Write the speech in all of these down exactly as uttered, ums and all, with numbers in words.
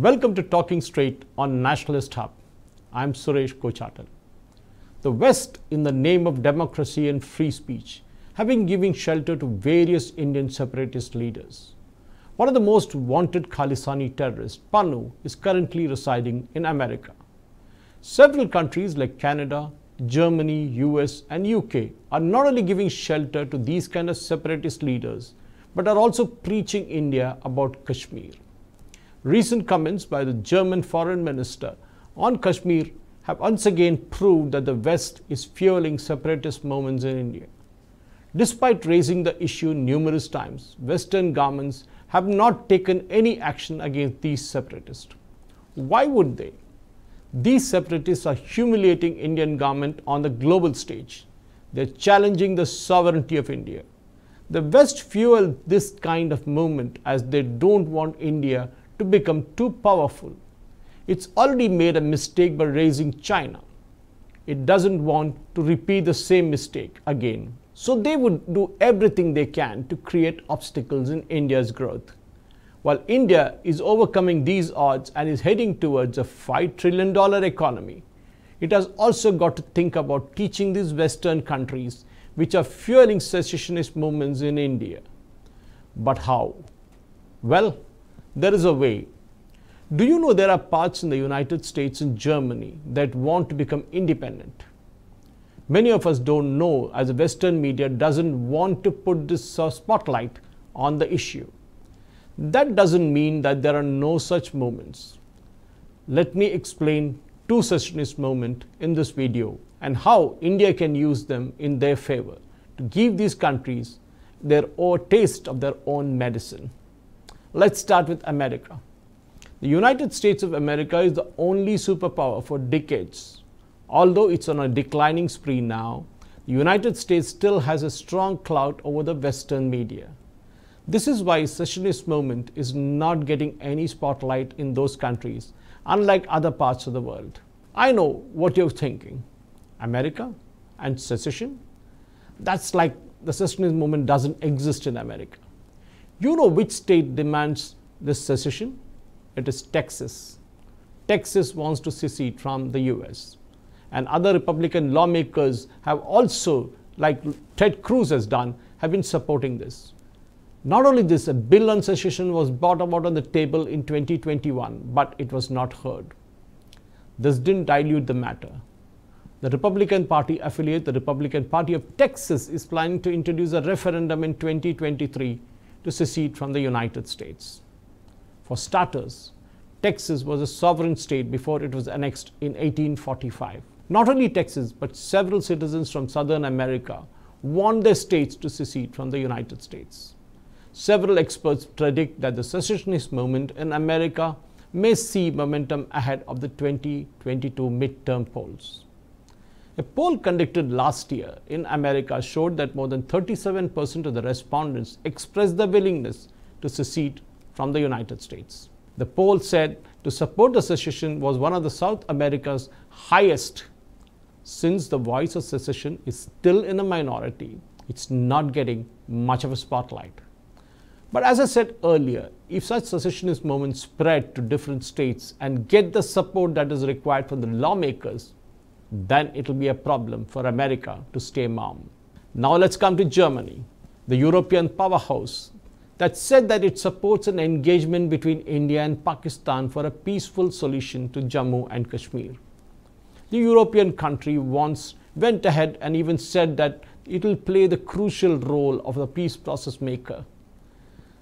Welcome to Talking Straight on Nationalist Hub. I'm Suresh Kochattil. The West, in the name of democracy and free speech, have been giving shelter to various Indian separatist leaders. One of the most wanted Khalisani terrorists, Pannu, is currently residing in America. Several countries like Canada, Germany, U S and U K are not only giving shelter to these kind of separatist leaders, but are also preaching India about Kashmir. Recent comments by the German foreign minister on Kashmir have once again proved that the West is fueling separatist movements in India. Despite raising the issue numerous times, Western governments have not taken any action against these separatists. Why would they? These separatists are humiliating Indian government on the global stage. They are challenging the sovereignty of India. The West fueled this kind of movement as they don't want India to become too powerful. It's already made a mistake by raising China. It doesn't want to repeat the same mistake again. So they would do everything they can to create obstacles in India's growth. While India is overcoming these odds and is heading towards a five trillion dollar economy, it has also got to think about teaching these Western countries which are fueling secessionist movements in India. But how? Well, there is a way. Do you know there are parts in the United States and Germany that want to become independent? Many of us don't know, as the Western media doesn't want to put this uh, spotlight on the issue. That doesn't mean that there are no such movements. Let me explain two secessionist movements in this video and how India can use them in their favor to give these countries their own taste of their own medicine. Let's start with America. The United States of America is the only superpower for decades. Although it's on a declining spree now, the United States still has a strong clout over the Western media. This is why secessionist movement is not getting any spotlight in those countries, unlike other parts of the world. I know what you're thinking. America and secession? That's like the secessionist movement doesn't exist in America. You know which state demands this secession? It is Texas. Texas wants to secede from the U S. And other Republican lawmakers have also, like Ted Cruz has done, have been supporting this. Not only this, a bill on secession was brought about on the table in twenty twenty-one, but it was not heard. This didn't dilute the matter. The Republican Party affiliate, the Republican Party of Texas, is planning to introduce a referendum in twenty twenty-three to secede from the United States. For starters, Texas was a sovereign state before it was annexed in eighteen forty-five. Not only Texas, but several citizens from Southern America want their states to secede from the United States. Several experts predict that the secessionist movement in America may see momentum ahead of the twenty twenty-two midterm polls. A poll conducted last year in America showed that more than thirty-seven percent of the respondents expressed their willingness to secede from the United States. The poll said to support the secession was one of the South America's highest. Since the voice of secession is still in a minority, it's not getting much of a spotlight. But as I said earlier, if such secessionist movements spread to different states and get the support that is required from the lawmakers, then it will be a problem for America to stay mum. Now let's come to Germany, the European powerhouse that said that it supports an engagement between India and Pakistan for a peaceful solution to Jammu and Kashmir. The European country once went ahead and even said that it will play the crucial role of the peace process maker.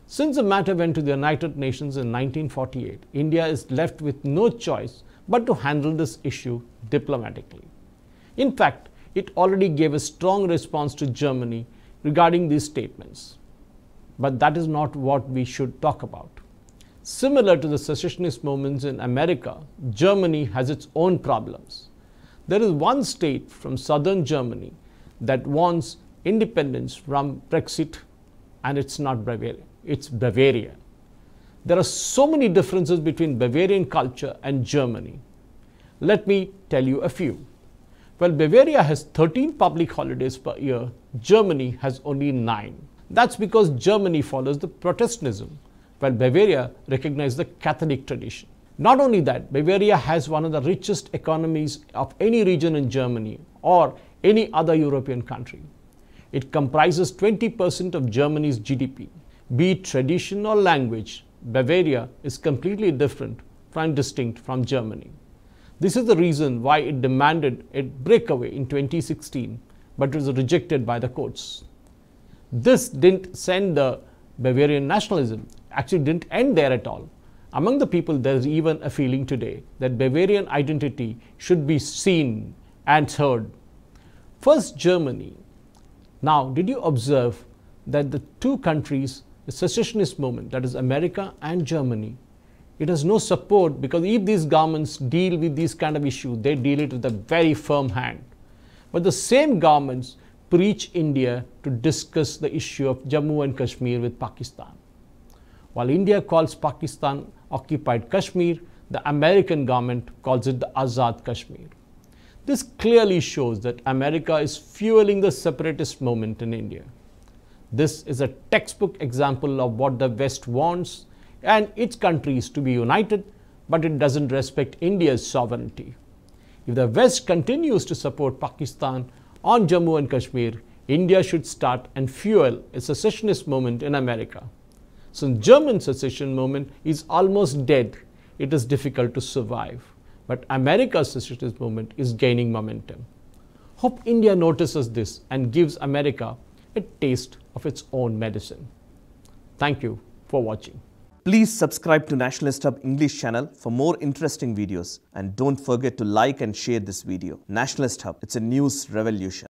Since the matter went to the United Nations in nineteen forty-eight, India is left with no choice but to handle this issue diplomatically. In fact, it already gave a strong response to Germany regarding these statements. But that is not what we should talk about. Similar to the secessionist movements in America, Germany has its own problems. There is one state from southern Germany that wants independence from Brexit, and it's not Bavaria, it's Bavaria. There are so many differences between Bavarian culture and Germany. Let me tell you a few. While Bavaria has thirteen public holidays per year, Germany has only nine. That's because Germany follows the Protestantism, while Bavaria recognizes the Catholic tradition. Not only that, Bavaria has one of the richest economies of any region in Germany or any other European country. It comprises twenty percent of Germany's G D P. Be it tradition or language, Bavaria is completely different and distinct from Germany. This is the reason why it demanded a breakaway in twenty sixteen, but was rejected by the courts. This didn't send the Bavarian nationalism, actually didn't end there at all. Among the people, there is even a feeling today that Bavarian identity should be seen and heard. First, Germany. Now, did you observe that the two countries, the secessionist movement, that is America and Germany, it has no support, because if these governments deal with these kind of issues, they deal it with a very firm hand. But the same governments preach India to discuss the issue of Jammu and Kashmir with Pakistan. While India calls Pakistan occupied Kashmir, the American government calls it the Azad Kashmir. This clearly shows that America is fueling the separatist movement in India. This is a textbook example of what the West wants and its countries to be united, but it doesn't respect India's sovereignty. If the West continues to support Pakistan on Jammu and Kashmir, India should start and fuel a secessionist movement in America. Since German secession movement is almost dead, it is difficult to survive. But America's secessionist movement is gaining momentum. Hope India notices this and gives America a taste of its own medicine. Thank you for watching. Please subscribe to Nationalist Hub English channel for more interesting videos, and don't forget to like and share this video. Nationalist Hub, it's a news revolution.